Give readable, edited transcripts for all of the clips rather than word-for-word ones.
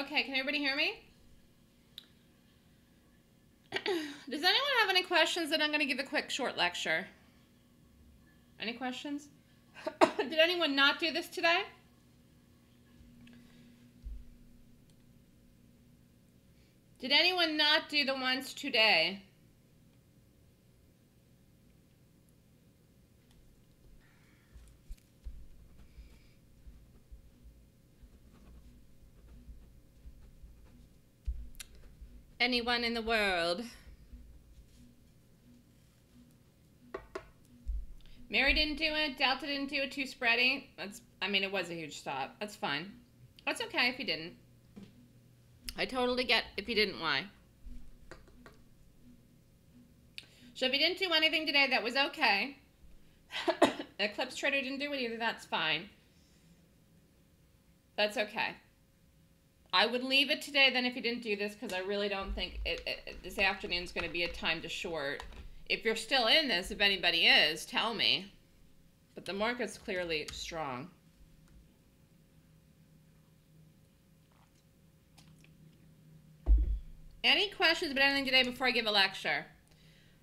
Okay, can everybody hear me? Does anyone have any questions? That I'm going to give a quick short lecture. Any questions? Did anyone not do this today? Did anyone not do the ones today? Anyone in the world? Mary didn't do it. Delta didn't do it. Too spready. That's, I mean, it was a huge stop. That's fine. That's okay if you didn't. I totally get if you didn't why. So if you didn't do anything today, that was okay. Eclipse Trader didn't do it either. That's fine. That's okay. I would leave it today then if you didn't do this, because I really don't think this afternoon's going to be a time to short. If you're still in this, if anybody is, tell me. But the market's clearly strong. Any questions about anything today before I give a lecture?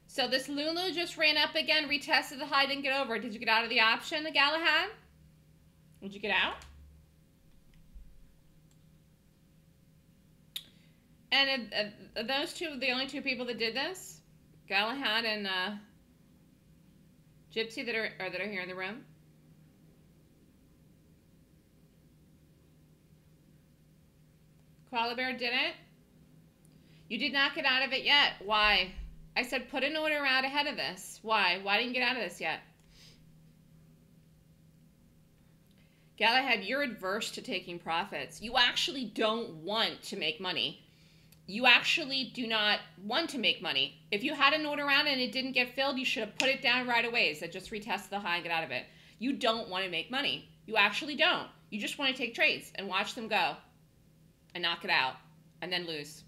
So this Lulu just ran up again, retested the high, didn't get over it. Did you get out of the option, Galahad? Did you get out? And are those two the only two people that did this? Galahad and Gypsy that are here in the room? Koala Bear didn't? You did not get out of it yet. Why? I said put an order out ahead of this. Why? Why didn't you get out of this yet? Galahad, you're adverse to taking profits. You actually don't want to make money. You actually do not want to make money. If you had an order out and it didn't get filled, you should have put it down right away. So just retest the high and get out of it. You don't want to make money. You actually don't. You just want to take trades and watch them go and knock it out and then lose.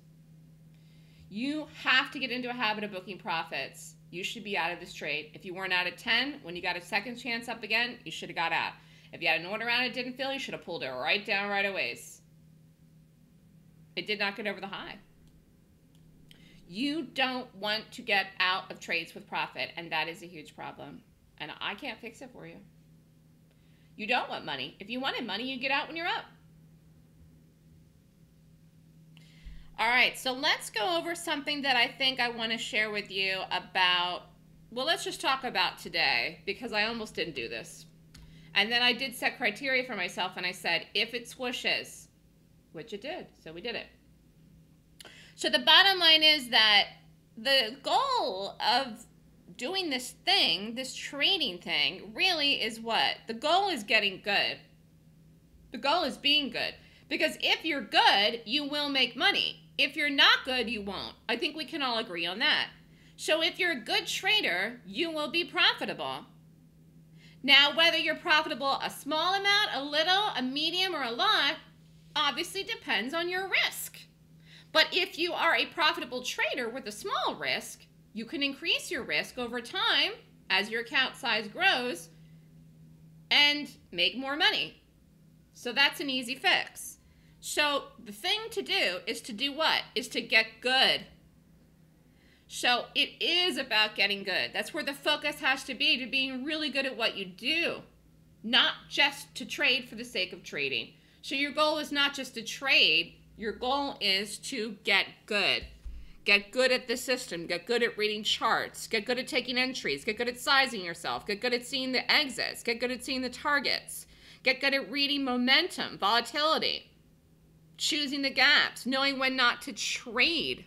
You have to get into a habit of booking profits. You should be out of this trade. If you weren't out at 10, when you got a second chance up again, you should have got out. If you had an order out and it didn't fill, you should have pulled it right down right away. It did not get over the high. You don't want to get out of trades with profit, and that is a huge problem. And I can't fix it for you. You don't want money. If you wanted money, you get out when you're up. All right, so let's go over something that I think I want to share with you about, well, let's just talk about today, because I almost didn't do this. And then I did set criteria for myself, and I said, if it swooshes, which it did, so we did it. So the bottom line is that the goal of doing this thing, this trading thing, really is what? The goal is getting good. The goal is being good. Because if you're good, you will make money. If you're not good, you won't. I think we can all agree on that. So if you're a good trader, you will be profitable. Now, whether you're profitable a small amount, a little, a medium, or a lot, obviously depends on your risk. But if you are a profitable trader with a small risk, you can increase your risk over time as your account size grows and make more money. So that's an easy fix. So the thing to do is to do what? Is to get good. So it is about getting good. That's where the focus has to be, to being really good at what you do, not just to trade for the sake of trading. So your goal is not just to trade. Your goal is to get good. Get good at the system. Get good at reading charts. Get good at taking entries. Get good at sizing yourself. Get good at seeing the exits. Get good at seeing the targets. Get good at reading momentum, volatility, choosing the gaps, knowing when not to trade.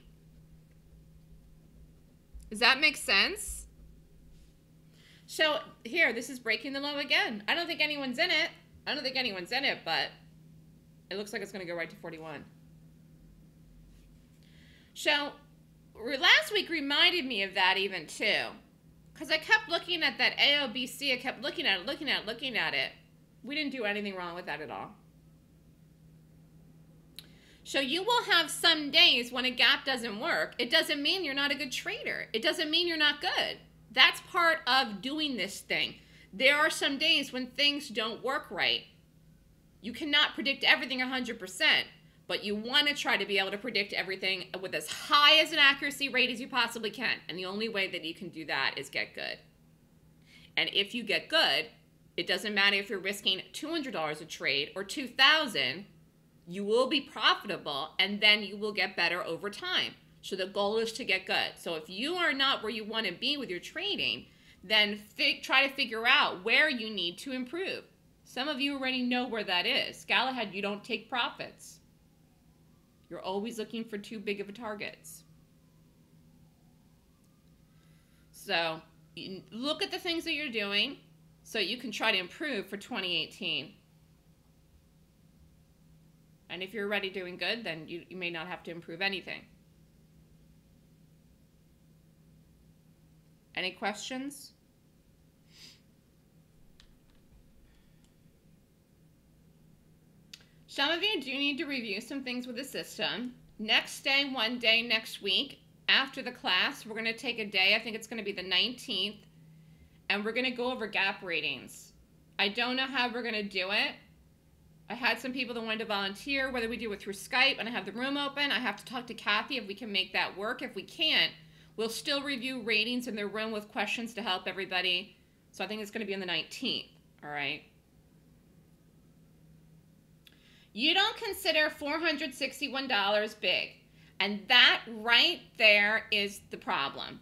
Does that make sense? So here, this is breaking the low again. I don't think anyone's in it. I don't think anyone's in it, but it looks like it's going to go right to 41. So last week reminded me of that even too, because I kept looking at that AOBC. I kept looking at it. We didn't do anything wrong with that at all. So you will have some days when a gap doesn't work. It doesn't mean you're not a good trader. It doesn't mean you're not good. That's part of doing this thing. There are some days when things don't work right. You cannot predict everything 100%, but you want to try to be able to predict everything with as high as an accuracy rate as you possibly can. And the only way that you can do that is get good. And if you get good, it doesn't matter if you're risking $200 a trade or $2,000, you will be profitable and then you will get better over time. So the goal is to get good. So if you are not where you want to be with your trading, then try to figure out where you need to improve. Some of you already know where that is. Galahad, you don't take profits. You're always looking for too big of a targets. So look at the things that you're doing so you can try to improve for 2018. And if you're already doing good, then you may not have to improve anything. Any questions? Some of you do need to review some things with the system. Next day, one day next week, after the class, we're going to take a day. I think it's going to be the 19th. And we're going to go over gap readings. I don't know how we're going to do it. I had some people that wanted to volunteer, whether we do it through Skype and I have the room open. I have to talk to Kathy if we can make that work. If we can't, we'll still review ratings in the room with questions to help everybody. So I think it's going to be on the 19th, all right? You don't consider $461 big. And that right there is the problem.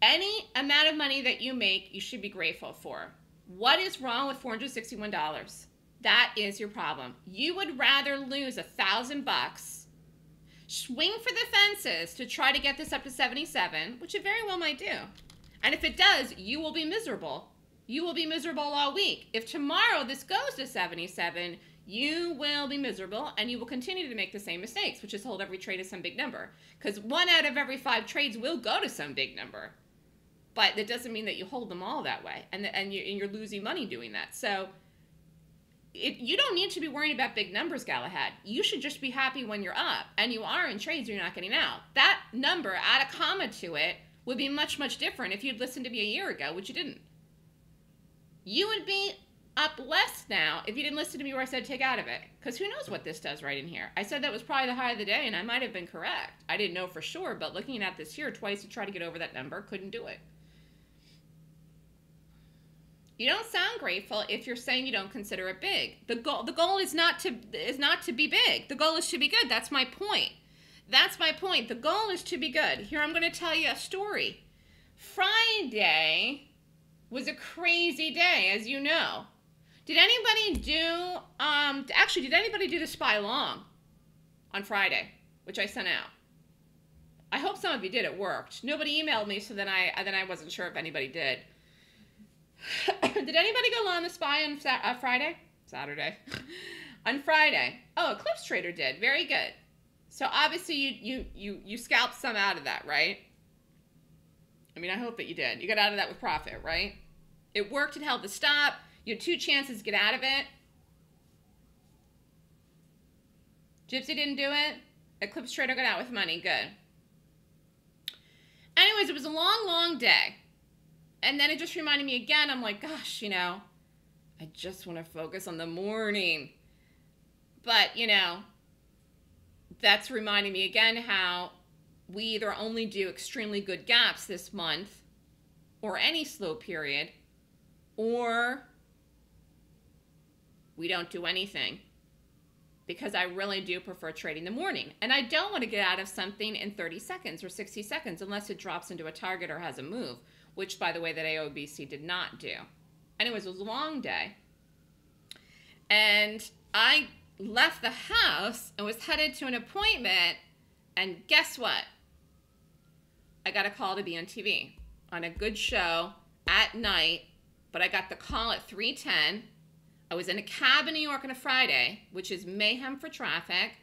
Any amount of money that you make, you should be grateful for. What is wrong with $461? That is your problem. You would rather lose $1,000 swing for the fences to try to get this up to 77, which it very well might do. And if it does, you will be miserable. You will be miserable all week. If tomorrow this goes to 77, you will be miserable and you will continue to make the same mistakes, which is hold every trade as some big number. Because 1 out of every 5 trades will go to some big number. But that doesn't mean that you hold them all that way. And you're losing money doing that. So you don't need to be worrying about big numbers, Galahad. You should just be happy when you're up, and you are in trades you're not getting out. That number, add a comma to it, would be much, much different if you'd listened to me a year ago, which you didn't. You would be up less now if you didn't listen to me where I said take out of it, because who knows what this does right in here. I said that was probably the high of the day, and I might have been correct. I didn't know for sure, but looking at this here twice to try to get over that number, couldn't do it. You don't sound grateful if you're saying you don't consider it big. The goal is not to be big. The goal is to be good. That's my point. That's my point. The goal is to be good. Here, I'm going to tell you a story. Friday was a crazy day, as you know. Did anybody do, actually, did anybody do the spy long on Friday, which I sent out? I hope some of you did. It worked. Nobody emailed me, so then I wasn't sure if anybody did. Did anybody go long the SPY on Saturday? On Friday. Oh, Eclipse Trader did. Very good. So obviously you scalped some out of that, right? I mean, I hope that you did. You got out of that with profit, right? It worked. It held the stop. You had 2 chances to get out of it. Gypsy didn't do it. Eclipse Trader got out with money. Good. Anyways, it was a long, long day. And then it just reminded me again, I'm like, gosh, you know, I just want to focus on the morning. But, you know, that's reminding me again how we either only do extremely good gaps this month or any slow period, or we don't do anything, because I really do prefer trading the morning. And I don't want to get out of something in 30 seconds or 60 seconds unless it drops into a target or has a move, which, by the way, that AOBC did not do. Anyways, it was a long day. And I left the house and was headed to an appointment, and guess what? I got a call to be on TV on a good show at night, but I got the call at 3:10. I was in a cab in New York on a Friday, which is mayhem for traffic,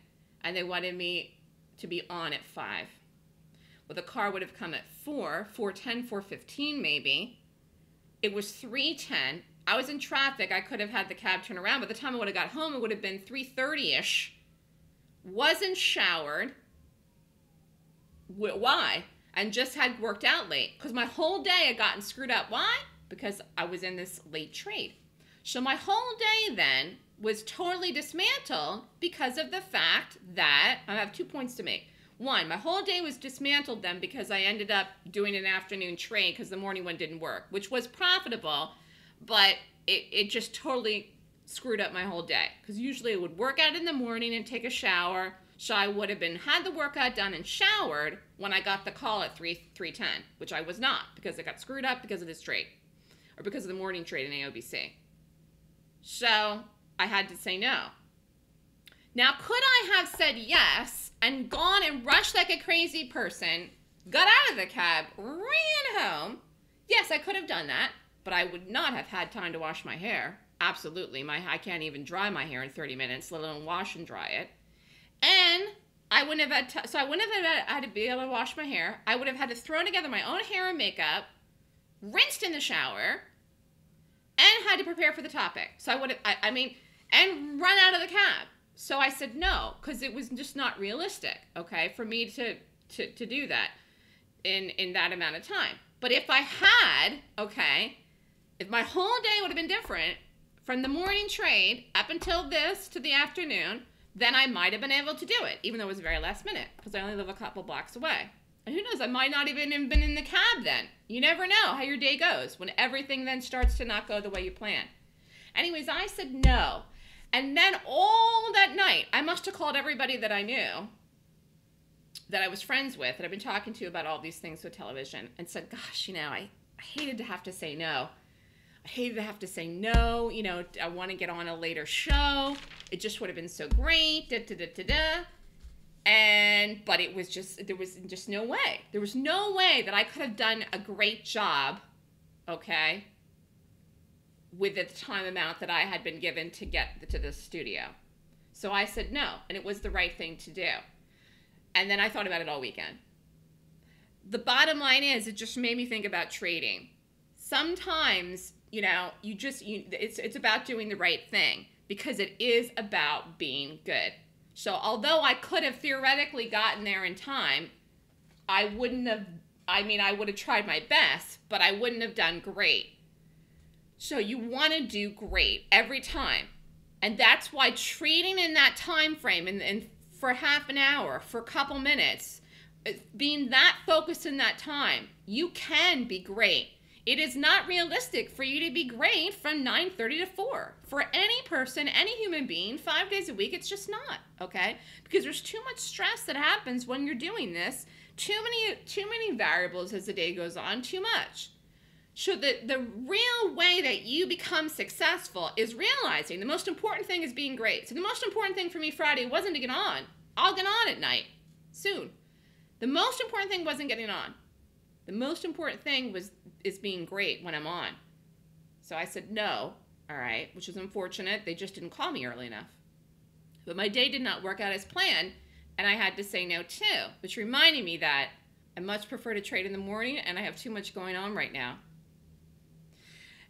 and they wanted me to be on at 5. Well, the car would have come at 4, 4:10, 4:15 maybe. It was 3:10. I was in traffic. I could have had the cab turn around. By the time I would have got home, it would have been 3:30-ish. Wasn't showered. Why? And just had worked out late. Because my whole day had gotten screwed up. Why? Because I was in this late trade. So my whole day then was totally dismantled because of the fact that, I have 2 points to make. One, my whole day was dismantled then because I ended up doing an afternoon trade because the morning one didn't work, which was profitable, but it just totally screwed up my whole day. Because usually I would work out in the morning and take a shower, so I would have had the workout done and showered when I got the call at 3:10, which I was not, because I got screwed up because of this trade, or because of the morning trade in AOBC. So I had to say no. Now, could I have said yes and gone and rushed like a crazy person, got out of the cab, ran home? Yes, I could have done that, but I would not have had time to wash my hair. Absolutely. I can't even dry my hair in 30 minutes, let alone wash and dry it. And I wouldn't have had so I wouldn't have had to be able to wash my hair. I would have had to throw together my own hair and makeup, rinsed in the shower, and had to prepare for the topic. So I would have, and run out of the cab. So I said no, because it was just not realistic, okay, for me to do that in that amount of time. But if I had, okay, if my whole day would have been different from the morning trade up until this to the afternoon, then I might have been able to do it, even though it was very last minute, because I only live a couple blocks away. And who knows, I might not even have been in the cab then. You never know how your day goes when everything then starts to not go the way you plan. Anyways, I said no. And then all that night, I must have called everybody that I knew, that I was friends with, that I've been talking to about all these things with television, and said, gosh, you know, I hated to have to say no. I hated to have to say no, you know, I want to get on a later show. It just would have been so great, but it was just, there was just no way. There was no way that I could have done a great job, okay, with the time amount that I had been given to get to the studio. So I said no, and it was the right thing to do. And then I thought about it all weekend. The bottom line is, it just made me think about trading. Sometimes, you know, it's about doing the right thing, because it is about being good. So although I could have theoretically gotten there in time, I wouldn't have, I would have tried my best, but I wouldn't have done great. So you want to do great every time. And that's why trading in that time frame and for half an hour, for a couple minutes, being that focused in that time, you can be great. It is not realistic for you to be great from 9:30 to 4. For any person, any human being, 5 days a week, it's just not, okay? Because there's too much stress that happens when you're doing this. Too many variables as the day goes on, too much. So the real way that you become successful is realizing the most important thing is being great. So the most important thing for me Friday wasn't to get on. I'll get on at night, soon. The most important thing wasn't getting on. The most important thing is being great when I'm on. So I said no, all right, which is unfortunate. They just didn't call me early enough. But my day did not work out as planned, and I had to say no too, which reminded me that I much prefer to trade in the morning, and I have too much going on right now.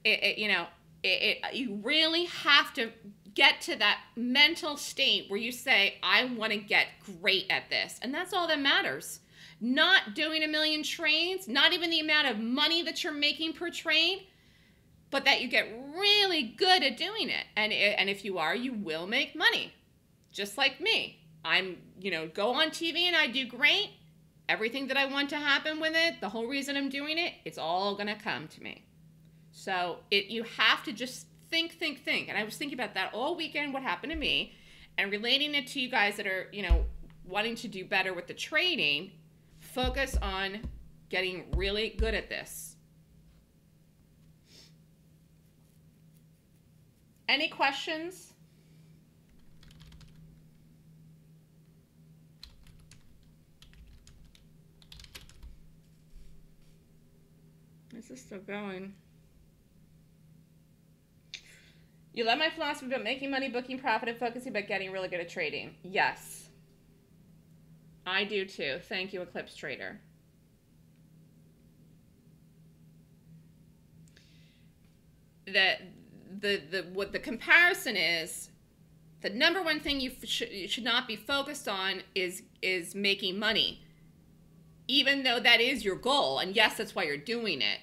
You really have to get to that mental state where you say, I want to get great at this, and that's all that matters. Not doing a million trades, not even the amount of money that you're making per trade, but that you get really good at doing it. And if you are, you will make money. Just like me. I'm, you know, go on TV and I do great. Everything that I want to happen with it, the whole reason I'm doing it, it's all going to come to me. So you have to just think. And I was thinking about that all weekend, what happened to me, and relating it to you guys that are, you know, wanting to do better with the trading. Focus on getting really good at this. Any questions? This is still going. You love my philosophy about making money, booking profit, and focusing about getting really good at trading. Yes. I do too. Thank you, Eclipse Trader. What the comparison is, the number one thing you should not be focused on is making money, even though that is your goal. And yes, that's why you're doing it.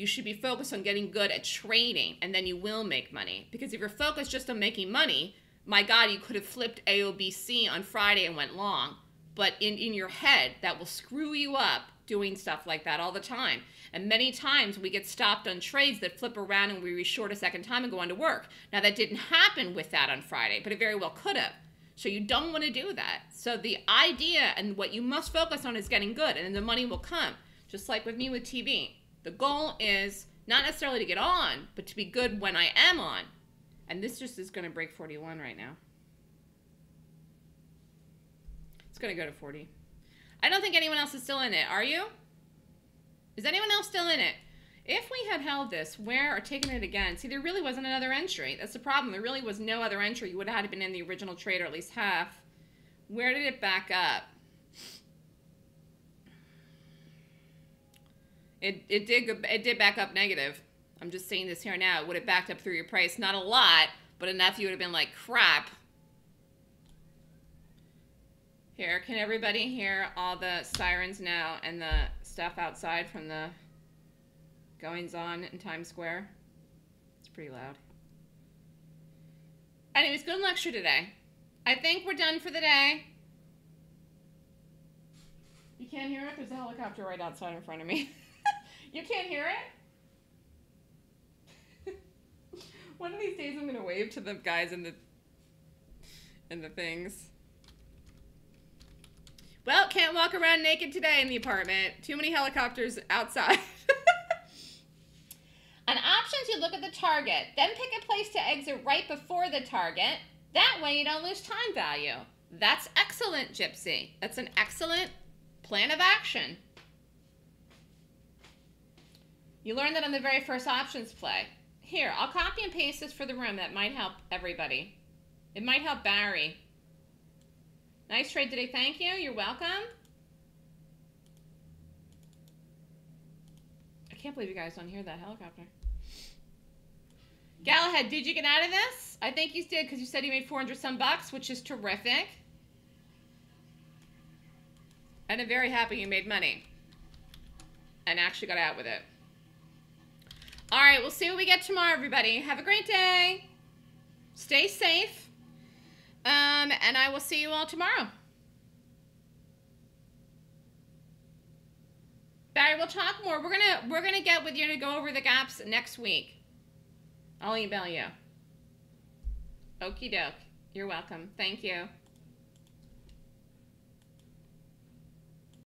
You should be focused on getting good at trading, and then you will make money. Because if you're focused just on making money, my God, you could have flipped AOBC on Friday and went long. But in your head, that will screw you up doing stuff like that all the time. And many times we get stopped on trades that flip around and we reshort a second time and go on to work. Now, that didn't happen with that on Friday, but it very well could have. So you don't want to do that. So the idea and what you must focus on is getting good, and then the money will come. Just like with me with TV. The goal is not necessarily to get on, but to be good when I am on. And this just is going to break 41 right now. It's going to go to 40. I don't think anyone else is still in it. Are you? Is anyone else still in it? If we had held this, where or taken it again, see, there really wasn't another entry. That's the problem. There really was no other entry. You would have had to been in the original trade, or at least half. Where did it back up? It did back up negative. I'm just saying this here now. It would have backed up through your price. Not a lot, but enough you would have been like, crap. Here, can everybody hear all the sirens now and the stuff outside from the goings-on in Times Square? It's pretty loud. Anyways, good lecture today. I think we're done for the day. You can't hear it? There's a helicopter right outside in front of me. You can't hear it? One of these days I'm going to wave to the guys in the things. Well, can't walk around naked today in the apartment. Too many helicopters outside. On options, you look at the target. Then pick a place to exit right before the target. That way you don't lose time value. That's excellent, Gypsy. That's an excellent plan of action. You learned that on the very first options play. Here, I'll copy and paste this for the room. That might help everybody. It might help Barry. Nice trade today. Thank you. You're welcome. I can't believe you guys don't hear that helicopter. Galahad, did you get out of this? I think you did, because you said you made 400 some bucks, which is terrific. And I'm very happy you made money and actually got out with it. All right, we'll see what we get tomorrow, everybody. Have a great day. Stay safe. And I will see you all tomorrow. Barry, we'll talk more. We're gonna get with you to go over the gaps next week. I'll email you. Okie doke. You're welcome. Thank you.